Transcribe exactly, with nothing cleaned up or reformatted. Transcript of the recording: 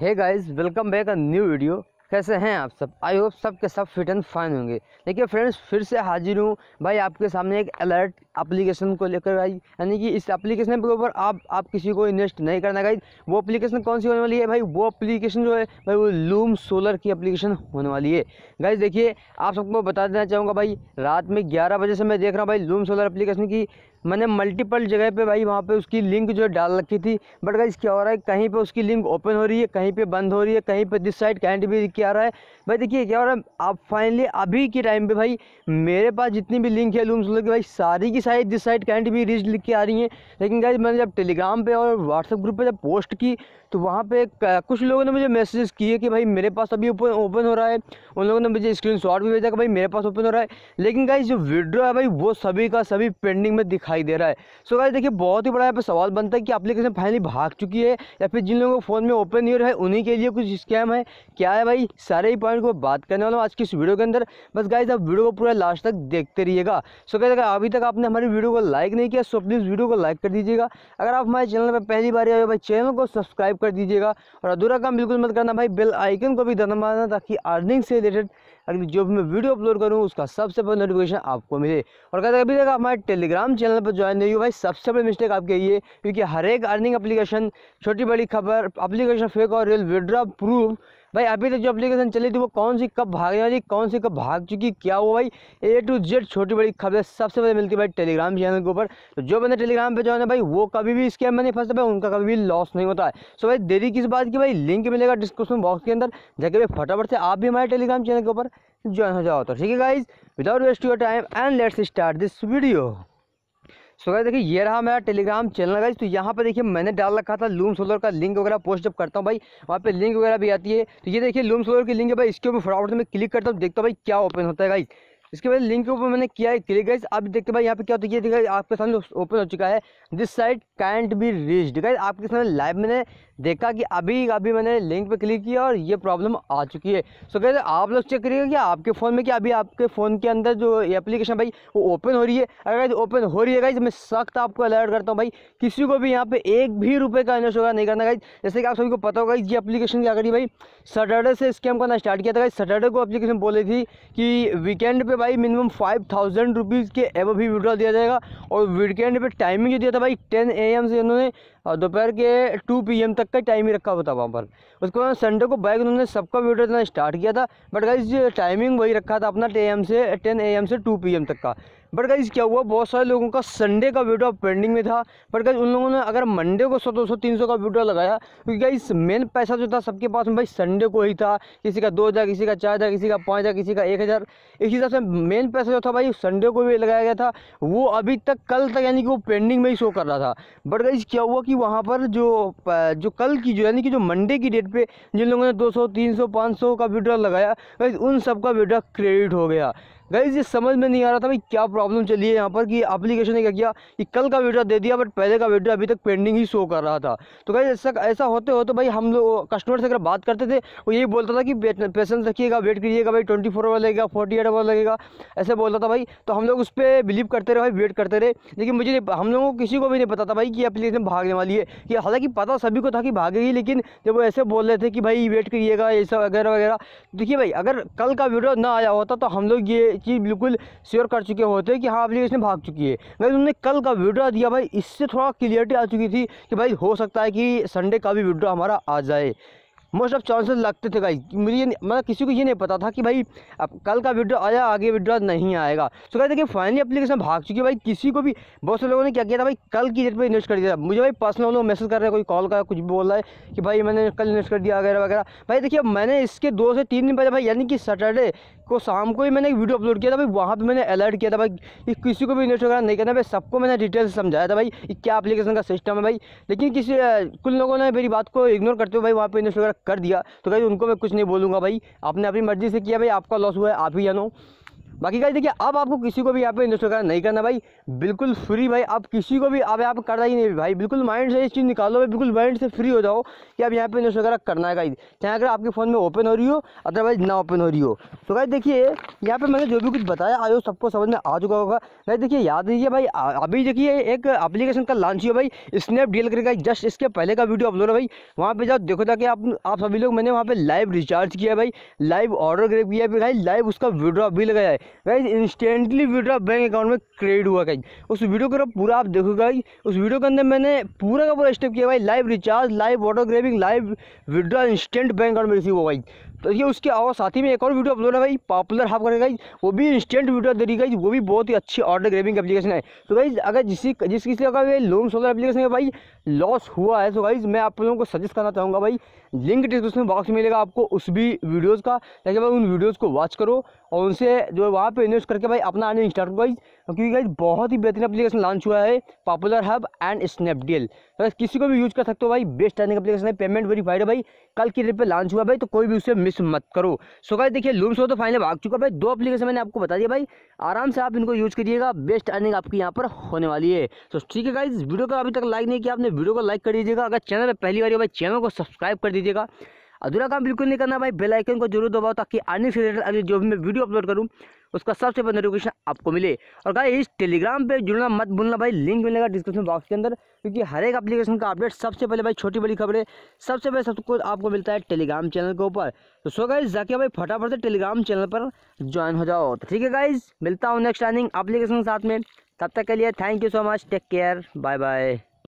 Hey guys, welcome back a new video. कैसे हैं आप सब? आई होप सब के सब फिट एंड फाइन होंगे। देखिए फ्रेंड्स, फिर से हाजिर हूँ भाई आपके सामने एक अलर्ट एप्लीकेशन को लेकर। भाई यानी कि इस एप्लीकेशन के ऊपर आप आप किसी को इन्वेस्ट नहीं करना। गाइज वो एप्लीकेशन कौन सी होने वाली है भाई? वो एप्लीकेशन जो है भाई वो लूम सोलर की एप्लीकेशन होने वाली है। गाइज देखिए, आप सबको बता देना चाहूँगा भाई, रात में ग्यारह बजे से मैं देख रहा हूँ भाई लूम सोलर एप्लीकेशन की। मैंने मल्टीपल जगह पे भाई वहाँ पे उसकी लिंक जो डाल रखी थी, बट गाइस क्या हो रहा है, कहीं पे उसकी लिंक ओपन हो रही है, कहीं पे बंद हो रही है, कहीं पे दिस साइड कैंट भी क्या आ रहा है। भाई देखिए क्या हो रहा है, आप फाइनली अभी के टाइम पे भाई मेरे पास जितनी भी लिंक है लूम सोलर की भाई सारी की सारी दिस साइड कैंट भी रीच लिख के आ रही है। लेकिन गाइस मैंने जब टेलीग्राम पर और व्हाट्सअप ग्रुप पर जब पोस्ट की तो वहाँ पर कुछ लोगों ने मुझे मैसेज किए कि भाई मेरे पास अभी ओपन हो रहा है। उन लोगों ने मुझे स्क्रीन शॉट भी भेजा कि भाई मेरे पास ओपन हो रहा है, लेकिन गाइस जो विड्रॉ है भाई वो सभी का सभी पेंडिंग में दिखाई दे रहा है। सो गाइस देखिए, बहुत ही बड़ा यहाँ पे सवाल बनता है कि एप्लीकेशन फाइनली भाग चुकी है या फिर जिन लोगों को फ़ोन में ओपन नहीं हो रहा है उन्हीं के लिए कुछ स्कैम है, क्या है भाई? सारे ही पॉइंट को बात करने वाला हूँ आज की इस वीडियो के अंदर। बस गाइस आप वीडियो को पूरा लास्ट तक देखते रहिएगा। सो गाइस अगर अभी तक आपने हमारी वीडियो को लाइक नहीं किया सो प्लीज़ वीडियो को लाइक कर दीजिएगा। अगर आप हमारे चैनल पर पहली बार आए हो भाई चैनल को सब्सक्राइब कर दीजिएगा और अधूरा काम बिल्कुल मत करना भाई, बेल आइकन को भी दबाना ताकि अर्निंग से रिलेटेड अगर जो भी मैं वीडियो अपलोड करूँ उसका सबसे पहले नोटिफिकेशन आपको मिले। और कहते हैं अभी तक हमारे टेलीग्राम चैनल पर ज्वाइन नहीं हो भाई, सबसे बड़ी मिस्टेक आपके ये, क्योंकि हर एक अर्निंग एप्लीकेशन, छोटी बड़ी खबर एप्लीकेशन, फेक और रियल, विड्रॉ प्रूफ, भाई अभी तक जो एप्लीकेशन चली थी वो कौन सी कब भागने वाली, कौन सी कब भाग चुकी, क्या हुआ भाई, ए टू जेड छोटी बड़ी खबरें सबसे पहले मिलती है भाई टेलीग्राम चैनल के ऊपर। तो जो बंदे टेलीग्राम पे ज्वाइन है भाई वो कभी भी स्कैम में नहीं फंसता भाई, उनका कभी भी लॉस नहीं होता है। सो भाई देरी किस बात की भाई, लिंक मिलेगा डिस्क्रिप्शन बॉक्स के अंदर, जाके भाई फटाफट से आप भी हमारे टेलीग्राम चैनल के ऊपर ज्वाइन हो जाओ। तो ठीक है guys, without waste your time and let's start this video. So guys देखिए, ये रहा मेरा टेलीग्राम चैनल गाइस। तो यहाँ पे देखिए मैंने डाल रखा था लूम सोलर का लिंक वगैरह, पोस्ट जब करता हूँ भाई वहाँ पे लिंक वगैरह भी आती है। तो ये देखिए लूम सोलर की लिंक है भाई, इसके ऊपर फटाफट में क्लिक करता हूँ, देखता हूँ भाई क्या ओपन होता है गाइस। इसके बाद लिंक के ऊपर मैंने किया है क्लिक गाइस, अब देखते भाई यहाँ पे क्या होता है। ये देखिए आपके सामने ओपन हो चुका है, this side can't be reached guys. आपके सामने लाइव मैंने देखा कि अभी अभी मैंने लिंक पे क्लिक किया और ये प्रॉब्लम आ चुकी है। सो गाइस आप लोग चेक करिएगा कि आपके फ़ोन में क्या अभी आपके फ़ोन के अंदर जो एप्लीकेशन भाई वो ओपन हो रही है। अगर ओपन हो रही है गाइस, मैं सख्त आपको अलर्ट करता हूँ भाई, किसी को भी यहाँ पे एक भी रुपये का इन्वेस्ट वगैरह नहीं करना गाइस। जैसे कि आप सभी को पता होगा ये एप्लीकेशन क्या करी भाई, सैटरडे से स्कैम करना स्टार्ट किया था गाइस। सैटरडे को एप्लीकेशन बोली थी कि वीकेंड पे भाई मिनिमम फाइव थाउजेंड रुपीज़ के एव भी विड्रॉ दिया जाएगा, और वीकेंड पे टाइमिंग जो दिया था भाई टेन ए एम से उन्होंने दोपहर के टू पी एम तक का टाइम ही रखा हुआ था वहाँ पर। उसके बाद संडे को बाइक उन्होंने सबका विड्रॉ देना स्टार्ट किया था, बट गाइस टाइमिंग वही रखा था अपना टेन ए एम से टेन ए एम से टू पी एम तक का। बट गाइस क्या हुआ, बहुत सारे लोगों का संडे का विड्रॉ पेंडिंग में था, बट गाइस उन लोगों ने अगर मंडे को सौ दो सौ तीन सौ का विड्रॉ लगाया, क्योंकि गाइस मेन पैसा जो था सबके पास में भाई संडे को ही था। किसी का दो हज़ार किसी का चार हज़ार किसी का पाँच हज़ार किसी का एक हज़ार, इस हिसाब से मेन पैसा जो था भाई संडे को भी लगाया गया था, वो अभी तक कल तक यानी कि वो पेंडिंग में ही शो कर रहा था। बट गाइस क्या हुआ कि वहाँ पर जो जो कल की जो यानी कि जो मंडे की डेट पे जिन लोगों ने दो सौ तीन सौ पाँच सौ का विड्रॉ लगाया गाइस उन सब का विड्रॉ क्रेडिट हो गया। गाइस ये समझ में नहीं आ रहा था भाई क्या प्रॉब्लम चली है यहाँ पर, कि एप्लीकेशन ने क्या किया कि कल का विड्रॉ दे दिया बट पहले का विड्रॉ अभी तक पेंडिंग ही शो कर रहा था। तो गाइस ऐसा ऐसा होते होते भाई हम लोग कस्टमर से अगर बात करते थे वो यही बोलता था कि पेशेंस रखिएगा, वेट करिएगा भाई, ट्वेंटी फोर आवर लगेगा, फोर्टी एट आवर लगेगा, ऐसे बोलता था भाई। तो हम लोग उस पर बिलीव करते रहे भाई, वेट करते रहे, लेकिन मुझे हम लोगों को किसी को भी नहीं पता था भाई कि एप्लीकेशन भागने वाली है। कि हालाँकि पता सभी को था कि भागेगी, लेकिन जब वो ऐसे बोल रहे थे कि भाई वेट करिएगा ये सब वगैरह वगैरह, देखिए भाई अगर कल का विड्रॉ ना आया होता तो हम लोग ये चीज़ बिल्कुल श्योर कर चुके होते कि हाँ एप्लीकेशन भाग चुकी है। भाई उन्होंने कल का विड्रॉ दिया भाई, इससे थोड़ा क्लियरिटी आ चुकी थी कि भाई हो सकता है कि संडे का भी विड्रॉ हमारा आ जाए, मोस्ट ऑफ चांसेस लगते थे गाइस। मुझे मतलब किसी को ये नहीं पता था कि भाई अब कल का विड्रॉ आया आगे विड्रॉ नहीं आएगा। सो कहते हैं कि फाइनली एप्लीकेशन भाग चुकी है भाई, किसी को भी बहुत से लोगों ने क्या किया था भाई कल की डेट पे इन्वेस्ट कर दिया था। मुझे भाई पर्सनल लोग मैसेज कर रहे हैं, कोई कॉल का कुछ बोल रहा है कि भाई मैंने कल इन्वेस्ट कर दिया वगैरह वगैरह। भाई देखिए मैंने इसके दो से तीन दिन पहले भाई यानी कि सैटरडे को शाम को ही मैंने एक वीडियो अपलोड किया था भाई, वहाँ पर मैंने अलर्ट किया था भाई कि किसी को भी इन्वेस्ट वगैरह नहीं करना भाई, सबको मैंने डिटेल से समझाया था भाई क्या एप्लीकेशन का सिस्टम है भाई। लेकिन किसी कुछ लोगों ने मेरी बात को इग्नोर करते हुए भाई वहाँ पर इन्वेस्ट वगैरह कर दिया, तो गाइस उनको मैं कुछ नहीं बोलूँगा भाई, आपने अपनी मर्ज़ी से किया भाई, आपका लॉस हुआ है आप ही जानो। बाकी गाइस देखिए अब आपको किसी को भी यहाँ पे इन्वेस्ट वगैरह नहीं करना भाई, बिल्कुल फ्री भाई। आप किसी को भी अब यहाँ पे करना ही नहीं भाई, बिल्कुल माइंड से इस चीज़ निकालो भाई, बिल्कुल माइंड से फ्री हो जाओ कि आप यहाँ पे इन्वेस्ट वगैरह करना है गाइस, चाहे अगर आपके फ़ोन में ओपन हो रही हो अदरवाइज ना ओपन हो रही हो। तो गाइस देखिए यहाँ पर मैंने जो भी कुछ बताया आयो सबको समझ में आ चुका होगा गाइस। देखिए याद रखिए भाई अभी देखिए एक एप्लीकेशन का लॉन्च हुआ भाई स्नैपडील करके, जस्ट इसके पहले का वीडियो अपलोड है भाई, वहाँ पर जाओ देखो ताकि आप सभी लोग, मैंने वहाँ पर लाइव रिचार्ज किया भाई, लाइव ऑर्डर ग्रेप किया भाई, लाइव उसका विड्रॉ भी लगाया है guys, instantly withdraw bank account में क्रेडिट हुआ गाइस। उस वीडियो को पूरा आप देखो गाइस, उस वीडियो के अंदर मैंने पूरा का पूरा स्टेप किया भाई, live recharge, live auto grabbing, live withdraw instant bank account में रिसीव हुआ गाइस। तो ये उसके और साथ ही में एक और वीडियो अपलोड है भाई पॉपुलर हब करके गाइस, वो भी इंस्टेंट वीडियो दे रही गाइस, वो भी बहुत ही अच्छी ऑर्डर ग्रेविंग एप्लीकेशन है। तो गाइस अगर जिसी जिस किसी का ये लूम सोलर एप्लीकेशन है भाई लॉस हुआ है तो गाइस मैं आप लोगों को सजेस्ट करना चाहूँगा भाई, लिंक डिस्क्रिप्शन बॉक्स में मिलेगा आपको उस भी वीडियोज़ का, ताकि भाई उन वीडियोज़ को वॉच करो और उनसे जो वहाँ पे इन्वेस्ट करके भाई अपना अर्निंग स्टार्ट करो गाइस, क्योंकि गाइस बहुत ही बेहतरीन एप्लीकेशन लॉन्च हुआ है पॉपुलर हब एंड स्नैपडील। तो किसी को भी यूज़ कर सकते हो भाई, बेस्ट अर्निंग एप्लीकेशन है, पेमेंट वेरीफाइड है भाई, कल की डेट पे लॉन्च हुआ भाई, तो कोई भी उसे मिस मत करो। सो गाइस देखिए लूम सोलर तो फाइनली भाग चुका भाई, दो एप्लीकेशन मैंने आपको बता दिया भाई, आराम से आप इनको यूज करिएगा, बेस्ट अर्निंग आपकी यहाँ पर होने वाली है। तो ठीक है गाइस, वीडियो का अभी तक लाइक नहीं किया आपने, वीडियो को लाइक कर दीजिएगा, अगर चैनल पर पहली बार हो भाई चैनल को सब्सक्राइब कर दीजिएगा, अधूरा काम बिल्कुल नहीं करना भाई, बेल आइकन को जरूर दबाओ ताकि आने से रिलेटेड अगले जो भी मैं वीडियो अपलोड करूँ उसका सबसे पहले नोटिफिकेशन आपको मिले। और गाइस टेलीग्राम पे जुड़ना मत भूलना भाई, लिंक मिलेगा डिस्क्रिप्शन बॉक्स के अंदर, क्योंकि हर एक एप्लीकेशन का अपडेट सबसे पहले भाई, छोटी बड़ी खबरें सबसे पहले सब कुछ आपको मिलता है टेलीग्राम चैनल के ऊपर। तो सो गाइस जाके भाई फटाफट से टेलीग्राम चैनल पर ज्वाइन हो जाओ। तो ठीक है गाइस, मिलता हूँ नेक्स्ट अर्निंग एप्लीकेशन के साथ में, तब तक के लिए thank you so much, take care, bye bye.